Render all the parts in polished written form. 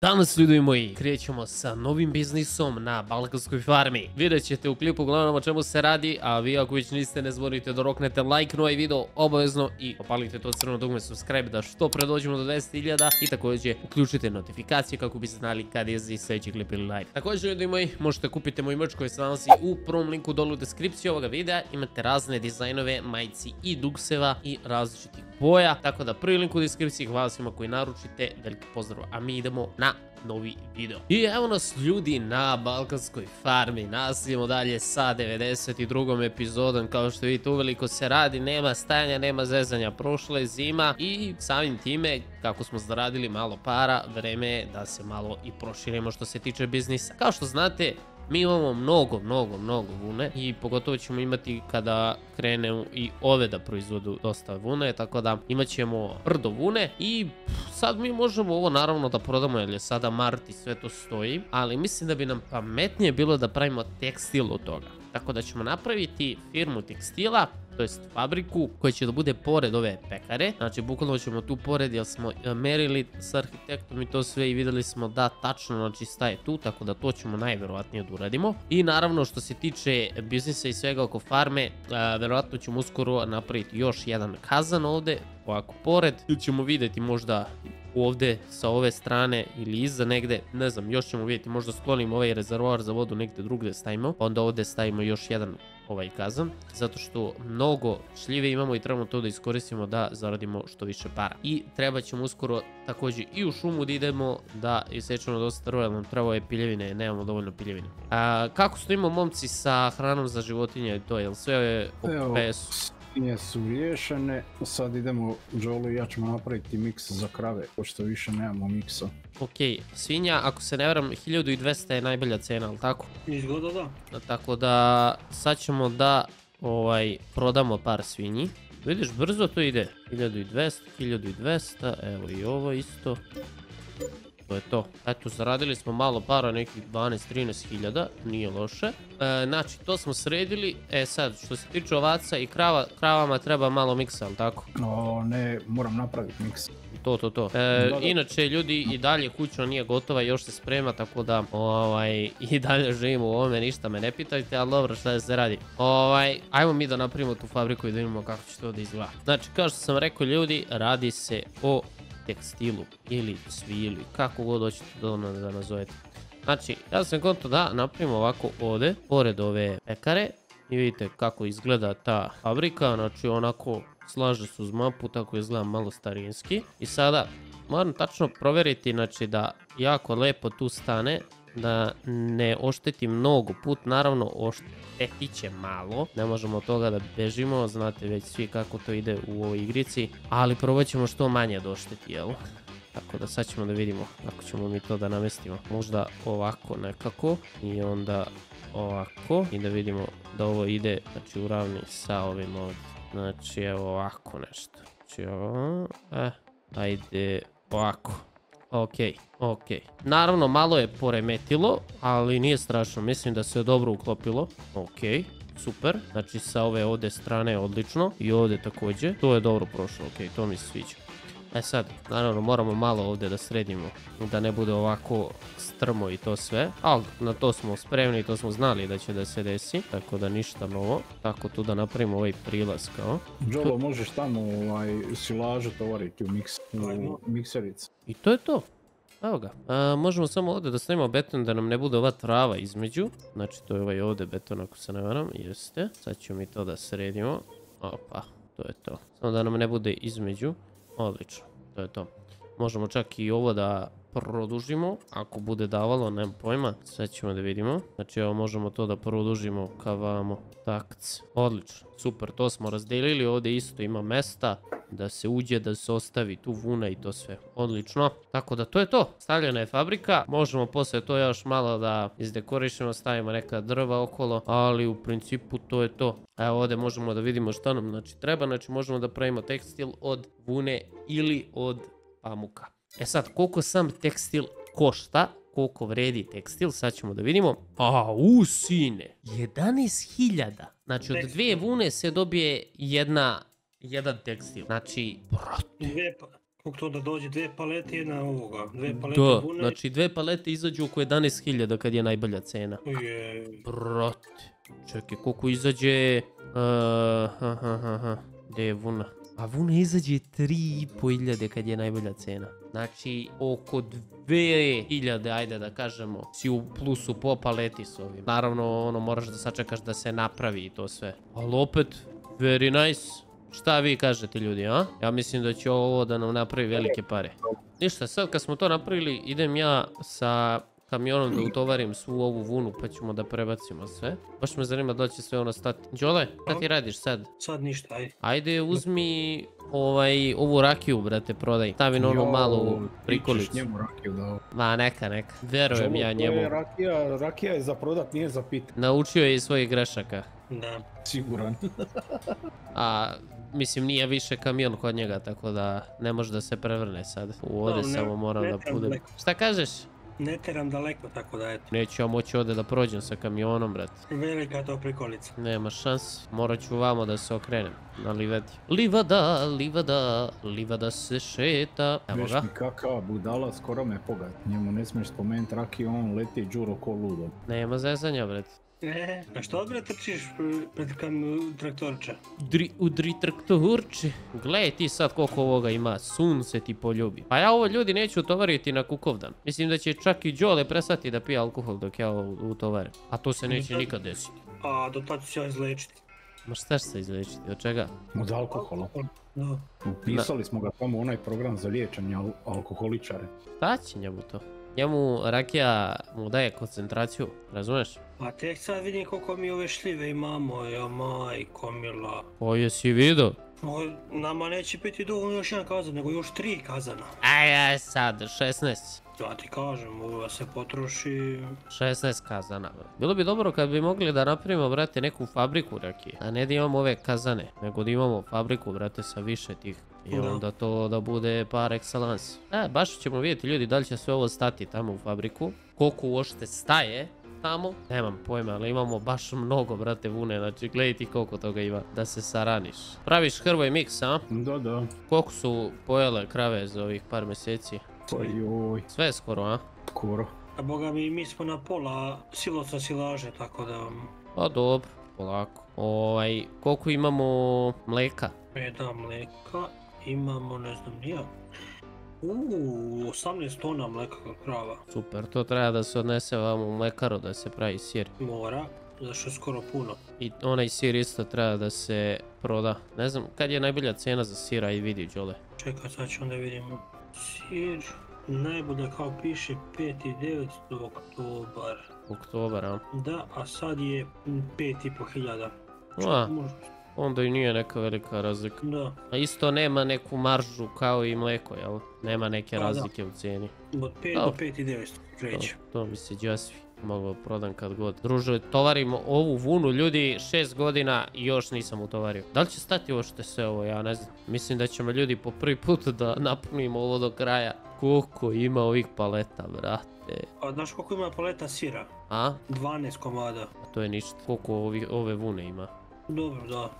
Danas, ljudi moji, krećemo sa novim biznisom na Balkanskoj farmi. Vidjet ćete u klipu uglavnom o čemu se radi, a vi ako već niste, ne zaboravite da roknete like na ovaj video obavezno i opalite to crveno dugme subscribe da što pre dođemo do 10.000 i također uključite notifikacije kako biste znali kad je za sljedeći klip ili live. Također, ljudi moji, možete kupiti moj merch koji se nalazi u prvom linku dolu u deskripciji ovoga videa. Imate razne dizajnove, majici i dukseva i različitih boja, tako da prvi link u deskripciji. Hvala svima koji naručite, veliki pozdrav, a mi idemo na novi video. I evo nas, ljudi, na Balkanskoj farmi. Nastavimo dalje sa 92. epizodom. Kao što vidite, uveliko se radi, nema stajanja, nema zezanja. Prošla je zima i samim time, kako smo zaradili malo para, vreme je da se malo i proširimo što se tiče biznisa. Kao što znate, mi imamo mnogo vune i pogotovo ćemo imati kada krenu i ove da proizvodu dosta vune, tako da imat ćemo brdo vune i sad mi možemo ovo naravno da prodamo jer je sada mart i sve to stoji, ali mislim da bi nam pametnije bilo da pravimo tekstil od toga. Tako da ćemo napraviti firmu tekstila, to jest fabriku koja će da bude pored ove pekare. Znači bukvalno ćemo tu pored jer smo merili s arhitektom i to sve i videli smo da tačno, znači, staje tu, tako da to ćemo najverovatnije da uradimo. I naravno, što se tiče biznisa i svega oko farme, verovatno ćemo uskoro napraviti još jedan kazan ovde ovako pored ili ćemo vidjeti možda ovde sa ove strane ili iza negde, ne znam, još ćemo vidjeti, možda sklonimo ovaj rezervoar za vodu negde drugde stavimo, onda ovde stavimo još jedan ovaj kazan, zato što mnogo šljive imamo i trebamo to da iskoristimo da zaradimo što više para. I treba ćemo uskoro također i u šumu da idemo da isečemo dosta drva jer nam treba ove piljevine, nemamo dovoljno piljevine. Kako stojimo, momci, sa hranom za životinje i to, jel sve je OPS? Svinje su riješene, sad idemo, Joel i ja ćemo napraviti miks za krave, pošto više nemamo miksa. Okej, svinja, ako se ne varam, 1200 je najbolja cena, ali tako? Izgleda da. Tako da sad ćemo da prodamo par svinji. Vidiš, brzo to ide, 1200, 1200, evo i ovo isto. To je to. Eto, zaradili smo malo para, nekih 12-13 hiljada, nije loše. Znači, to smo sredili. E sad, što se tiče ovaca i krava, kravama treba malo miksa, ali tako? O, ne, moram napraviti miks. To. Inače, ljudi, i dalje kuća nije gotova, još se sprema, tako da i dalje živimo u ovome, ništa me ne pitajte, ali dobro, šta se radi. Ajmo mi da napravimo tu fabriku i da vidimo kako će to da izgleda. Znači, kao što sam rekao, ljudi, radi se o tekstilu ili svilu, kako god hoćete da nazovete. Znači, ja sam konto da napravimo ovako ovde, pored ove pekare, i vidite kako izgleda ta fabrika. Znači, onako slaže se uz mapu, tako izgleda malo starinski. I sada moram tačno proveriti, znači, da jako lepo tu stane, da ne ošteti mnogo. Put naravno oštetit će malo, ne možemo od toga da bežimo, znate već svi kako to ide u ovoj igrici, ali probat ćemo što manje da ošteti, jel? Tako da sad ćemo da vidimo kako ćemo mi to da namestimo, možda ovako nekako i onda ovako i da vidimo da ovo ide, znači, uravni sa ovim ovdje, znači evo ovako nešto, znači ovo, ajde ovako. Ok, naravno malo je poremetilo, ali nije strašno, mislim da se je dobro uklopilo. Ok, super, znači sa ove ovde strane odlično i ovde također, to je dobro prošlo, ok, to mi se sviđa. E sad, naravno moramo malo ovde da sredimo, da ne bude ovako strmo i to sve, ali na to smo spremni, to smo znali da će da se desi, tako da ništa novo. Tako tu da napravimo ovaj prilaz kao. Joel, možeš tamo silažu tovariti u miksericu. I to je to. Evo ga, možemo samo ovdje da stavimo beton da nam ne bude ova trava između, znači to je ovaj ovdje beton ako se ne varam, jeste. Sad ćemo mi to da sredimo, opa, to je to, samo da nam ne bude između, odlično, to je to. Možemo čak i ovo da produžimo, ako bude davalo, nemam pojma, sad ćemo da vidimo. Znači evo možemo to da produžimo kavamo, takc, odlično, super, to smo razdelili, ovdje isto ima mesta da se uđe, da se ostavi tu vuna i to sve, odlično. Tako da to je to, stavljena je fabrika, možemo posle to još malo da izdekorišemo, stavimo neka drva okolo, ali u principu to je to. Evo ovdje možemo da vidimo šta nam, znači, treba, znači možemo da pravimo tekstil od vune ili od pamuka. E sad, koliko sam tekstil košta, koliko vredi tekstil, sad ćemo da vidimo. Au, sine, 11.000, znači od dve vune se dobije jedan tekstil, znači, brate, Kako to da dođe dve palete, jedna ovoga, dve palete da, bune. Znači dve palete izađu oko 11.000 kad je najbolja cena. Jej. Brate, čekaj, koliko izađe... Gde je vuna? A vuna izađe 3.500 kad je najbolja cena. Znači oko 2.000, ajde da kažemo, si u plusu po paleti s ovim. Naravno, ono, moraš da sačekaš da se napravi i to sve. Ali opet, very nice. Šta vi kažete ljudi, a? Ja mislim da će ovo da nam napravi velike pare. Ništa, sad kad smo to napravili, idem ja sa kamionom da utovarim svu ovu vunu, pa ćemo da prebacimo sve. Baš me zanima da će sve ono stati. Đole, šta ti radiš sad? Sad ništa, ajde. Ajde, uzmi ovu rakiju, brate, prodaj. Stavi na onu malu prikolicu. Ti ćeš njemu rakiju dao. Ma, neka. Verujem ja njemu. Rakija je za prodat, nije za pit. Naučio je iz svojih grešaka. Da, siguran. A... Mislim, nije više kamion kod njega, tako da ne može da se prevrne sad. Ovdje samo moram da budem... Šta kažeš? Ne teram daleko, tako da eto. Neću ja moći ovdje da prođem sa kamionom, brat. Velika je to prikolica. Nema šans. Morat ću vamo da se okrenem. Na livadi. Livada, livada, livada se šeta. Evo ga. Veš mi kaka budala, skoro me pogad. Njemu ne smiješ spomenuti Raki, on leti Djuro ko ludo. Nema zezanja, brat. A što odbre trčiš pred traktorča? Udri traktorče. Gledaj ti sad koliko ovoga ima, sunce ti poljubi. Pa ja ovo ljudi neću utovariti na kukovdan. Mislim da će čak i Đole prestati da pije alkohol dok ja ovo utovarim. A to se neće nikad desiti. A do tad ću se ja izlečiti. Ma šta se izlečiti, od čega? Od alkohola. Upisali smo ga tamo u onaj program za liječenje alkoholičare. Šta će njemu to? Njemu rakija mu daje koncentraciju, razumeš? Pa tek sad vidim koliko mi ove šljive imamo, ja majko mila. O, jesi vidio? O, nama neće biti dovoljno još jedan kazan, nego još 3 kazana. Aj, sad, 16. Ja ti kažem, ovo se potroši... 16 kazana, bro. Bilo bi dobro kad bi mogli da napravimo, brate, neku fabriku rakije. A ne da imamo ove kazane, nego da imamo fabriku, brate, sa više tih. I onda to da bude par excellence. E, baš ćemo vidjeti ljudi da li će sve ovo stati tamo u fabriku. Koliko uopšte staje tamo, nemam pojma, ali imamo baš mnogo, brate, vune. Znači, gledaj ti koliko toga ima da se saraniš. Praviš Hrvoj miks, a? Da, da. Koliko su pojele krave za ovih par mjeseci? Sve skoro, a? Skoro. A boga mi, mi smo na pola siloca silaže, tako da... Pa dobro, polako. Koliko imamo mleka? 1 mleka, imamo, ne znam, nija. 18 tona mleka krava. Super, to treba da se odnese vam u mlekaru da se pravi sir. Mora, zašto je skoro puno. I onaj sir isto treba da se proda. Ne znam, kad je najbolja cena za sira i vidi, Đole. Čekaj, sad ću onda vidimo. Sir, najbolja kao piše 5.900 oktobar. Oktobar, a? Da, a sad je 5.500. Čak možda. Onda i nije neka velika razlika. Da. A isto nema neku maržu kao i mleko, jel? Nema neke razlike u cijeni. Od 5 do 5.900 kreće. To mi se džasvi. Mogu prodam kad god. Druže, tovarimo ovu vunu, ljudi, 6 godina i još nisam utovario. Da li će stati uopšte sve ovo, ja ne znam. Mislim da ćemo ljudi po prvi put da napunimo ovo do kraja. Koliko ima ovih paleta, brate? A znaš koliko ima paleta sira? A? 12 komada. A to je ništa. Koliko ove vune ima? Dobro, da.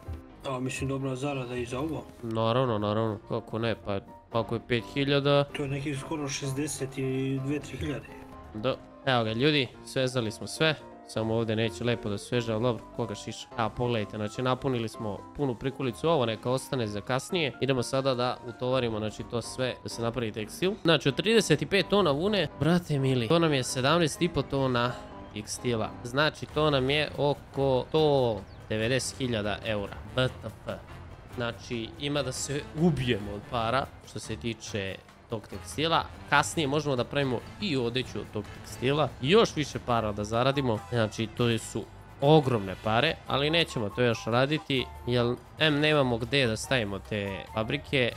A mislim dobra zarada i za ovo. Naravno, naravno. Kako ne, pa ako je 5.000... To je nekih skoro 60 i 2-3.000. Da. Evo ga ljudi, svezali smo sve. Samo ovdje neće lepo da sveže, ali dobro, koga šiša. A pogledajte, znači napunili smo punu prikolicu, ovo neka ostane za kasnije. Idemo sada da utovarimo, znači to sve, da se napravi tekstil. Znači od 35 tona vune, brate mili, to nam je 17,5 tona tekstila. Znači to nam je oko 90.000 eura. BTP. Znači ima da se ubijemo od para što se tiče tog tekstila. Kasnije možemo da pravimo i odeću od tog tekstila. Još više para da zaradimo. Znači to su ogromne pare, ali nećemo to još raditi jer nemamo gde da stavimo te fabrike,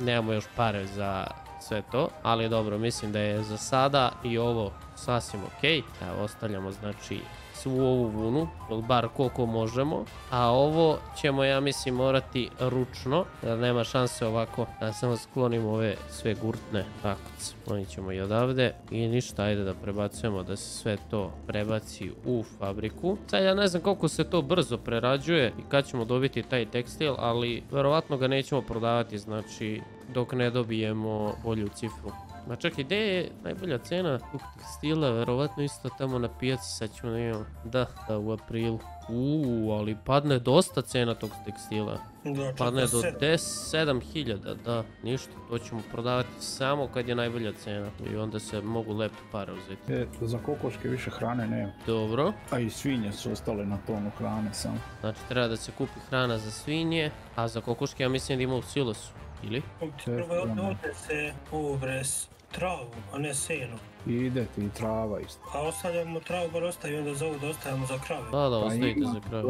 nemamo još pare za sve to, ali dobro, mislim da je za sada i ovo sasvim ok. Evo, ostavljamo znači svu ovu vunu, bar koliko možemo, a ovo ćemo, ja mislim, morati ručno, jer nema šanse ovako da samo sklonimo ove sve gurtne takvice. Oni ćemo i odavde i ništa, ajde da prebacujemo da se sve to prebaci u fabriku. Sad ja ne znam koliko se to brzo prerađuje i kad ćemo dobiti taj tekstil, ali verovatno ga nećemo prodavati, znači dok ne dobijemo bolju cifru. Ma čak i gdje je najbolja cena tekstila, verovatno isto tamo na pijaci, sad ću ne imam. Da, u aprilu. Ali padne dosta cena tog tekstila. Padne do 7.000, da, ništa. To ćemo prodavati samo kad je najbolja cena. I onda se mogu lepe pare uzeti. Za kokoške više hrane nema. Dobro. A i svinje su ostale na tonu hrane samo. Znači treba da se kupi hrana za svinje, a za kokoške ja mislim da ima u silosu. Ili? Prvo odnose se uvres travu, a ne seno. I ide ti trava isto. A ostavljamo travu, bar ostavi, onda za ovo ostavljamo za krave. Da, ostavite za krave.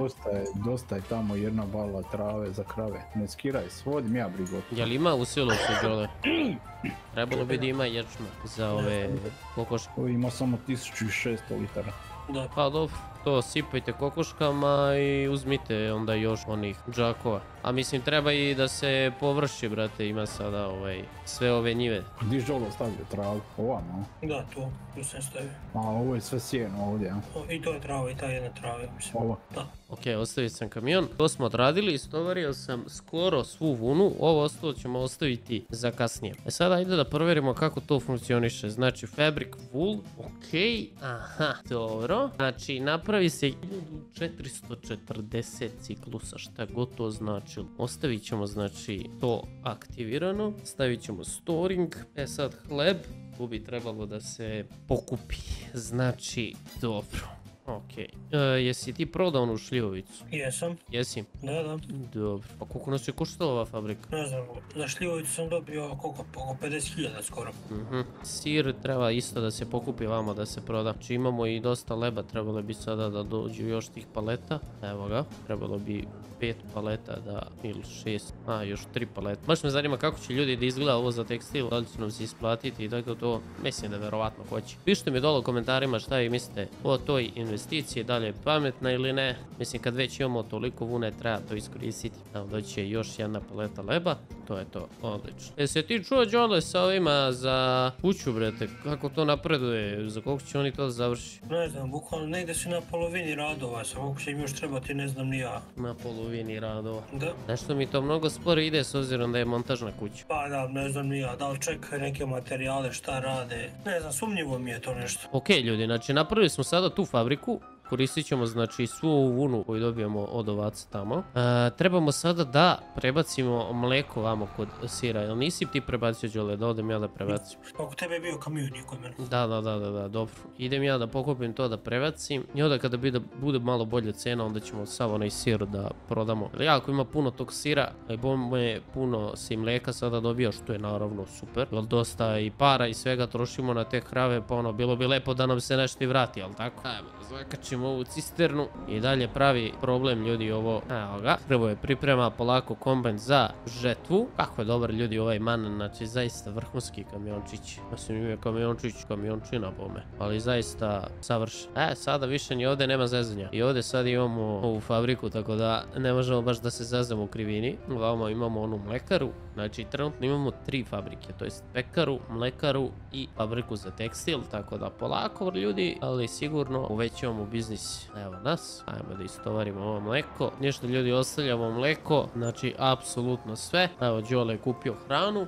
Dosta je tamo jedna bala trave za krave. Ne skiraj, svodim ja brigotu. Jel ima u silu se dole? Trebalo bi da ima ječma za ove kokoške. Ima samo 1600 litara. Da. Pa dobro, to sipajte kokoškama i uzmite onda još onih džakova. A mislim treba i da se površi, brate, ima sada sve ove njive. Gdje Joel ostavio travu? Ova, no? Da, tu sam stavio. A ovo je sve sjeno ovdje, ja? I to je trava, i ta jedna trava, mislim. Ovo? Da. Okej, ostavio sam kamion. To smo odradili, istovario sam skoro svu vunu. Ovo ostalo ćemo ostaviti za kasnije. E sada ajde da provjerimo kako to funkcioniše. Znači, fabric wool, okej, aha, dobro. Znači, napravi se 1440 ciklusa, šta god to značilo. Ostavit ćemo, znači, to aktivirano. Stavit ćemo storing. E sad, hleb. Tu bi trebalo da se pokupi. Znači, dobro. Okej, jesi ti prodao onu šljivovicu? Jesam. Jesi? Da. Dobro, pa koliko nas je koštala ova fabrika? Ne znam, za šljivovicu sam dobio oko 50.000 skoro. Sir treba isto da se pokupi vama da se proda. Znači imamo i dosta leba, trebalo bi sada da dođu još tih paleta. Evo ga, trebalo bi 5 paleta da, ili 6, još 3 paleta. Baš me zanima kako će ljudi da izgleda ovo za tekstil, da li će nam se isplatiti i tako to, mislim da verovatno hoće. Pišite mi dole u komentarima šta vi mislite o toj investicije, da li je pametna ili ne. Mislim, kad već imamo toliko vune, treba to iskoristiti. Evo, doći je još jedna paleta leba. To je to, odlično. Jesi ti čuo, Joel, sa ovima za kuću, brete? Kako to napreduje? Za koliko će oni to završi? Ne znam, bukvalno negdje si na polovini radova. Sa koliko će im još trebati, ne znam ni ja. Na polovini radova? Da. Nešto mi to mnogo sporo ide, s obzirom da je montažna kuća. Pa da, ne znam ni ja. Da li čekaju neke materijale, šta rade? Ne znam, sumnjivo mi je to nešto. Okej, ljudi, znači napravili smo sada tu fabriku. Koristit ćemo, znači, svu ovu vunu koju dobijemo od ovaca tamo. Trebamo sada da prebacimo mleko vamo kod sira. Jel nisi ti prebacio, Joel? Da odem ja da prebacim. Pa kod tebe je bio kamion, nije kod mene. Da, dobro. Idem ja da pokupim to, da prebacim. I onda kada bude malo bolja cena, onda ćemo sav onaj sir da prodamo. Jako ima puno tog sira, i bome puno si mleka sada dobio, što je naravno super. Jel dosta i para i svega trošimo na te krave, pa ono, bilo bi lepo da nam se nešto i vrati, jel tako? Ajmo, zvakačimo ovu cisternu i dalje pravi problem, ljudi, ovo. Evo ga, prvo je priprema polako kombajn za žetvu. Kako je dobar, ljudi, ovaj man, znači zaista vrhunski kamiončić. Mislim, je kamiončić, kamiončina bome, ali zaista savršen. Sada više ni ovdje nema zezanja i ovdje sad imamo ovu fabriku, tako da ne možemo baš da se zezamo u krivini. Vamo imamo onu mlekaru, znači trenutno imamo 3 fabrike, to jest pekaru, mlekaru i fabriku za tekstil, tako da polako, ljudi, ali sigurno uvećavamo biznis. Evo nas, ajmo da istovarimo ovo mleko. Ništa, ljudi, ostavljamo mleko, znači apsolutno sve. Evo, Joel je kupio hranu.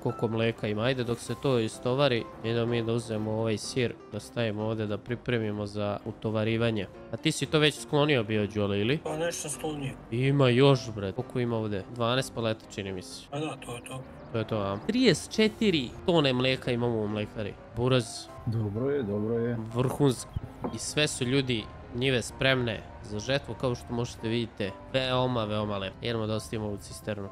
Koliko mleka ima, ajde dok se to istovari, idemo mi da uzmemo ovaj sir, da stavimo ovdje da pripremimo za utovarivanje. A ti si to već sklonio bio, Joel, ili? Pa nešto sklonio. Ima još, bret, koliko ima ovdje? 12 paleta, čini mi se. Da, to je to. To je to, 34 tone mleka imamo u mlekari. Buraz. Dobro je. Vrhunsko. I sve su, ljudi, njive spremne za žetvu, kao što možete vidite. Veoma lepo. Idemo da ostavimo ovu cisternu.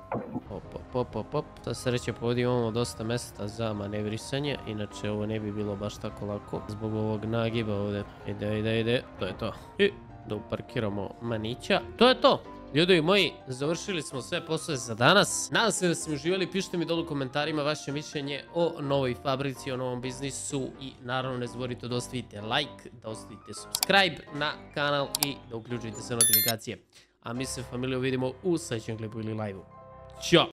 Hop. Sa sreće povodi imamo dosta mesta za manevrisanje, inače ovo ne bi bilo baš tako lako zbog ovog nagiba ovdje. Ide, to je to. I da uparkiramo manića. To je to! Ljudi moji, završili smo sve poslove za danas. Nadam se da ste uživali, pišite mi dole u komentarima vaše mišljenje o novoj fabrici, o novom biznisu i naravno ne zaboravite da ostavite like, da ostavite subscribe na kanal i da uključite sve notifikacije. A mi se, familijo, vidimo u sljedećem klipu ili live-u. Ćao!